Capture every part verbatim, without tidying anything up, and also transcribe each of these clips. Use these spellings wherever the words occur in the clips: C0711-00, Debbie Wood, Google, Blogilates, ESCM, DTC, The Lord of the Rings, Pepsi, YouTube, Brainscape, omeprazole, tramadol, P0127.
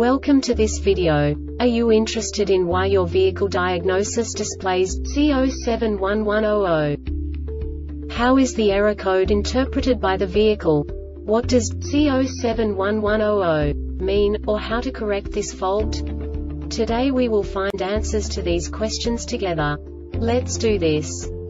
Welcome to this video. Are you interested in why your vehicle diagnosis displays C zero seven one one dash zero zero? How is the error code interpreted by the vehicle? What does C zero seven one one dash zero zero mean, or how to correct this fault? Today we will find answers to these questions together. Let's do this.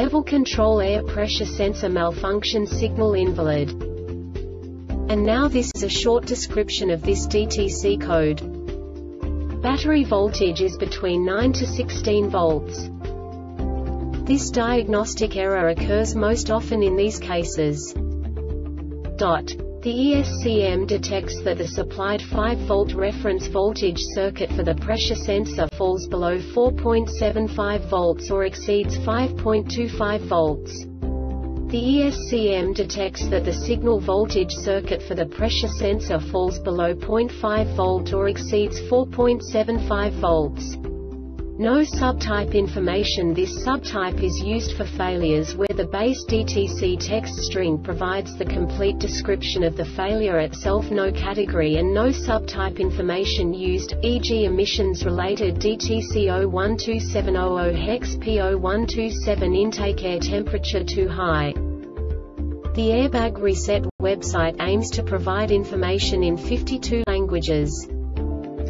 level control air pressure sensor malfunction signal invalid. And now this is a short description of this D T C code. Battery voltage is between nine to sixteen volts. This diagnostic error occurs most often in these cases. Dot. The E S C M detects that the supplied five volt reference voltage circuit for the pressure sensor falls below four point seven five volts or exceeds five point two five volts. The E S C M detects that the signal voltage circuit for the pressure sensor falls below zero point five volt or exceeds four point seven five volts. No subtype information. This subtype is used for failures where the base D T C text string provides the complete description of the failure itself. No category and no subtype information used, for example emissions related D T C zero one two seven zero zero hex P zero one two seven intake air temperature too high. The Airbag Reset website aims to provide information in fifty-two languages.